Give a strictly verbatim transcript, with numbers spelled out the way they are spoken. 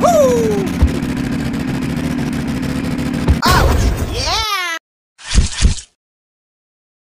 Woo!